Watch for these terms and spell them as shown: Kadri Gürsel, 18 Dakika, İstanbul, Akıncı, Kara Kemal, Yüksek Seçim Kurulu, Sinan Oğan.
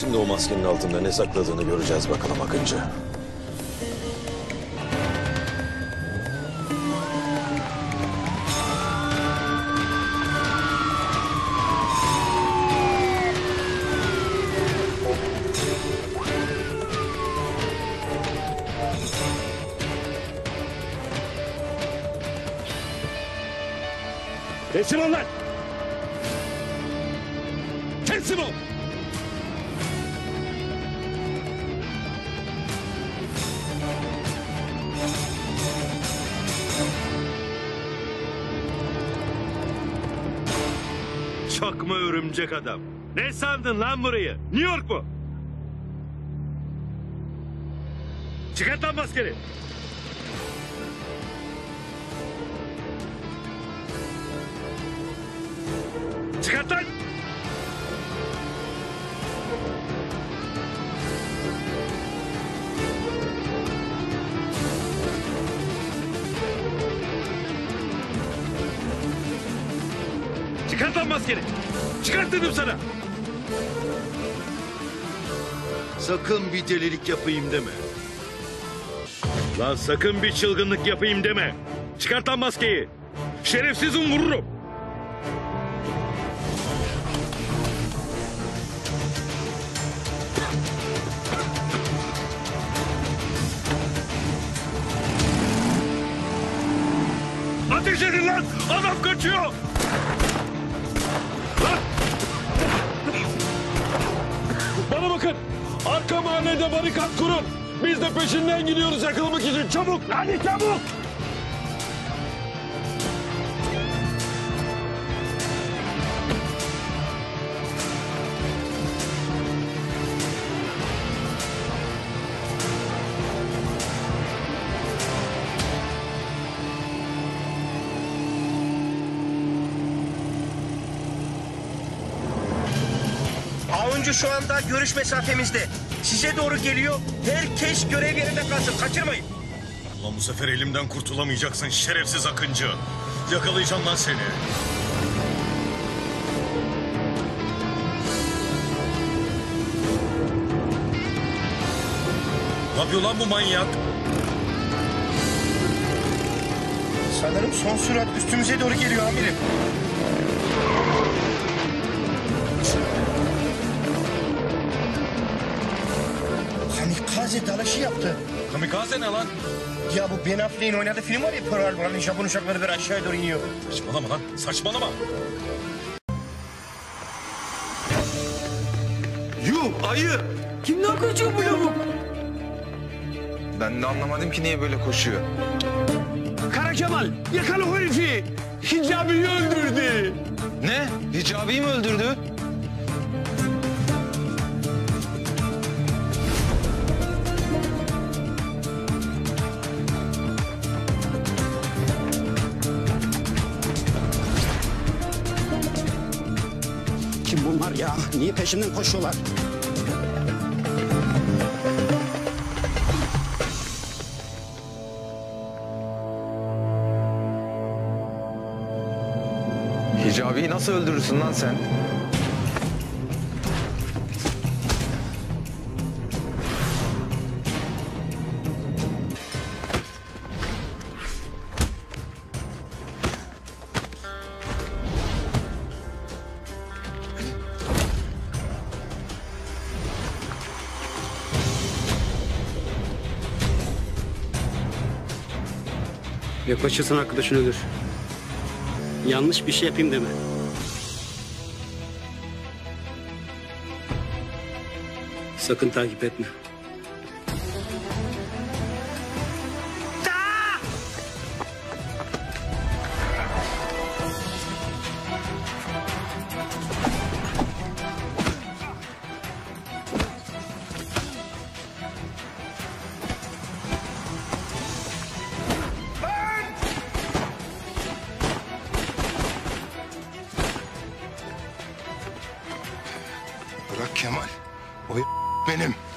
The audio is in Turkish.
Şimdi o maskenin altında ne sakladığını göreceğiz bakalım Akıncı. Kesin ol lan! Kesin ol! Çakma örümcek adam! Ne sandın lan burayı? New York mu? Çıkart lan maskeni! Çıkart lan! Çıkart lan maskeni! Çıkart dedim sana! Sakın bir delilik yapayım deme. Lan sakın bir çılgınlık yapayım deme. Çıkart lan maskeyi. Şerefsizim, vururum. Ateş edin lan! Adam kaçıyor! Lan! Bana bakın! Arka mahallede barikat kurun! Biz de peşinden gidiyoruz yakalamak için! Çabuk! Hadi çabuk! Avcı şu anda görüş mesafemizde. Size doğru geliyor. Herkes görev yerinde kalsın. Kaçırmayın. Ulan bu sefer elimden kurtulamayacaksın şerefsiz Akıncı. Yakalayacağım lan seni. Ne yapıyor lan bu manyak? Sanırım son sürat üstümüze doğru geliyor amirim. Kamikaze dalaşı yaptı. Kamikaze ne lan? Ya bu Ben Affleck'in oynadığı film var ya, Pearl Harbor'ın Japon uçakları böyle aşağıya doğru iniyor. Saçmalama lan, saçmalama. Yuh ayı! Kimden kaçıyor bu lavuk? Ben de anlamadım ki niye böyle koşuyor. Kara Kemal, yakala o herifi! Hicabi'yi öldürdü. Ne? Hicabi'yi mi öldürdü? Bunlar ya, niye peşimden koşuyorlar? Hicabi'yi nasıl öldürürsün lan sen? Yaklaşırsan arkadaşın ölür. Yanlış bir şey yapayım deme. Sakın takip etme. Kemal, o benim.